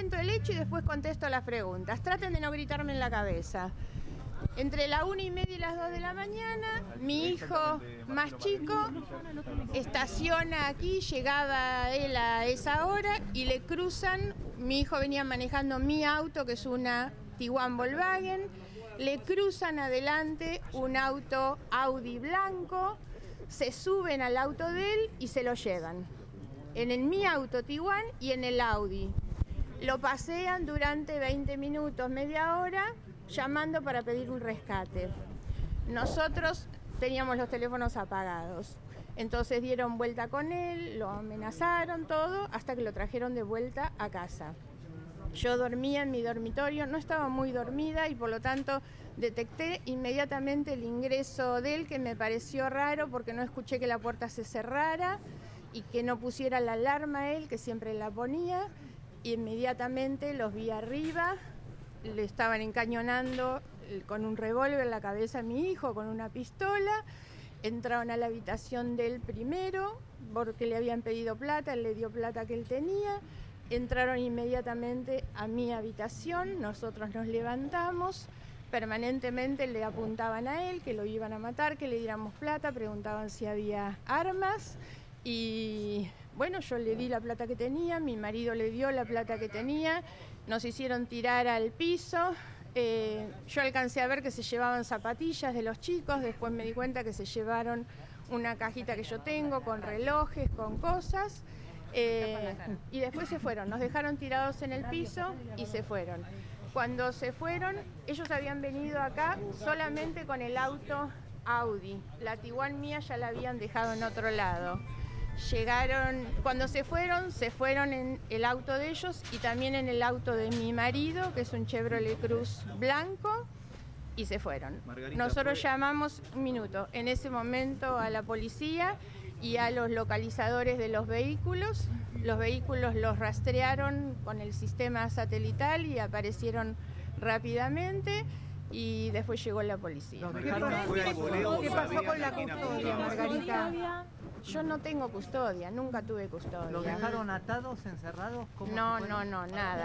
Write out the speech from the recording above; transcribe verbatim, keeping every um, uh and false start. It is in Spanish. cuento el hecho y después contesto las preguntas. Traten de no gritarme en la cabeza. Entre la una y media y las dos de la mañana, mi hijo más chico estaciona aquí, llegaba él a esa hora y le cruzan, mi hijo venía manejando mi auto, que es una Tiguan Volkswagen, le cruzan adelante un auto Audi blanco, se suben al auto de él y se lo llevan. En el, mi auto Tiguan y en el Audi. Lo pasean durante veinte minutos, media hora, llamando para pedir un rescate. Nosotros teníamos los teléfonos apagados, entonces dieron vuelta con él, lo amenazaron, todo, hasta que lo trajeron de vuelta a casa. Yo dormía en mi dormitorio, no estaba muy dormida y por lo tanto detecté inmediatamente el ingreso de él, que me pareció raro porque no escuché que la puerta se cerrara y que no pusiera la alarma él, que siempre la ponía, y inmediatamente los vi arriba. Le estaban encañonando con un revólver en la cabeza a mi hijo, con una pistola. Entraron a la habitación de él primero, porque le habían pedido plata, él le dio plata que él tenía. Entraron inmediatamente a mi habitación, nosotros nos levantamos. Permanentemente le apuntaban a él, que lo iban a matar, que le diéramos plata, preguntaban si había armas. Y bueno, yo le di la plata que tenía, mi marido le dio la plata que tenía, nos hicieron tirar al piso, eh, yo alcancé a ver que se llevaban zapatillas de los chicos, después me di cuenta que se llevaron una cajita que yo tengo con relojes, con cosas, eh, y después se fueron, nos dejaron tirados en el piso y se fueron. Cuando se fueron, ellos habían venido acá solamente con el auto Audi, la Tiguan mía ya la habían dejado en otro lado. Llegaron, cuando se fueron, se fueron en el auto de ellos y también en el auto de mi marido, que es un Chevrolet Cruz blanco, y se fueron. Margarita, nosotros fue... llamamos, un minuto, en ese momento a la policía y a los localizadores de los vehículos. Los vehículos los rastrearon con el sistema satelital y aparecieron rápidamente. Y después llegó la policía. ¿Qué pasó, ¿Qué pasó con la custodia, Margarita? Yo no tengo custodia, nunca tuve custodia. ¿Los dejaron atados, encerrados? ¿Cómo? No, no, no, nada.